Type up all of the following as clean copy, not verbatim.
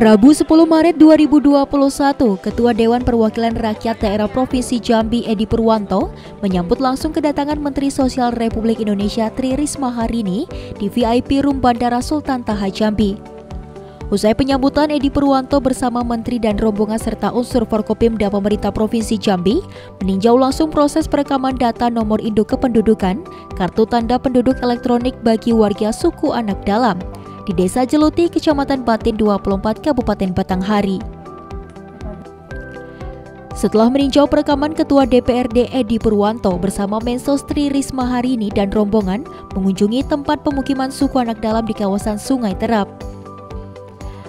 Rabu 10 Maret 2021, Ketua Dewan Perwakilan Rakyat Daerah Provinsi Jambi Edi Purwanto menyambut langsung kedatangan Menteri Sosial Republik Indonesia Tri Risma Harini di VIP Room Bandara Sultan Taha Jambi. Usai penyambutan, Edi Purwanto bersama Menteri dan rombongan serta unsur Forkopimda Pemerintah Provinsi Jambi meninjau langsung proses perekaman data nomor induk kependudukan, kartu tanda penduduk elektronik bagi warga suku anak dalam di Desa Jeluti, Kecamatan Batin 24, Kabupaten Batanghari. Setelah meninjau perekaman, Ketua DPRD Edi Purwanto bersama Mensos Tri Risma Harini dan rombongan mengunjungi tempat pemukiman suku anak dalam di kawasan Sungai Terap.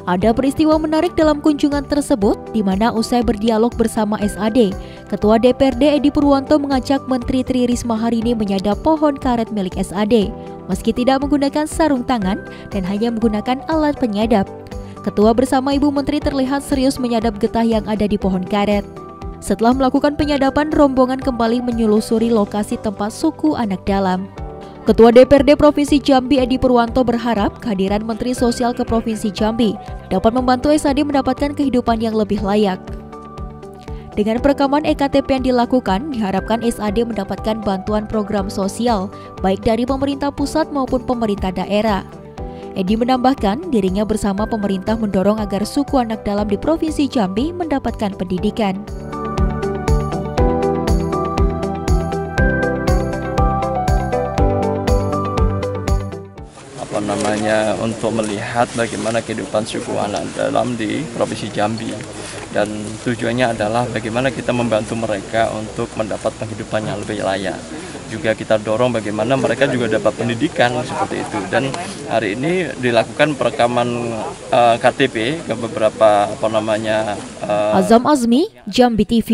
Ada peristiwa menarik dalam kunjungan tersebut, di mana usai berdialog bersama SAD, Ketua DPRD Edi Purwanto mengajak Menteri Tri Risma Harini menyadap pohon karet milik SAD. Meski tidak menggunakan sarung tangan dan hanya menggunakan alat penyadap, Ketua bersama Ibu Menteri terlihat serius menyadap getah yang ada di pohon karet. Setelah melakukan penyadapan, rombongan kembali menyelusuri lokasi tempat suku anak dalam. Ketua DPRD Provinsi Jambi Edi Purwanto berharap kehadiran Menteri Sosial ke Provinsi Jambi dapat membantu SAD mendapatkan kehidupan yang lebih layak. Dengan perekaman EKTP yang dilakukan, diharapkan SAD mendapatkan bantuan program sosial, baik dari pemerintah pusat maupun pemerintah daerah. Edi menambahkan, dirinya bersama pemerintah mendorong agar suku anak dalam di Provinsi Jambi mendapatkan pendidikan. Untuk melihat bagaimana kehidupan suku anak dalam di Provinsi Jambi, dan tujuannya adalah bagaimana kita membantu mereka untuk mendapat penghidupan yang lebih layak. Juga kita dorong bagaimana mereka juga dapat pendidikan seperti itu. Dan hari ini dilakukan perekaman KTP ke beberapa Azam Azmi, Jambi TV.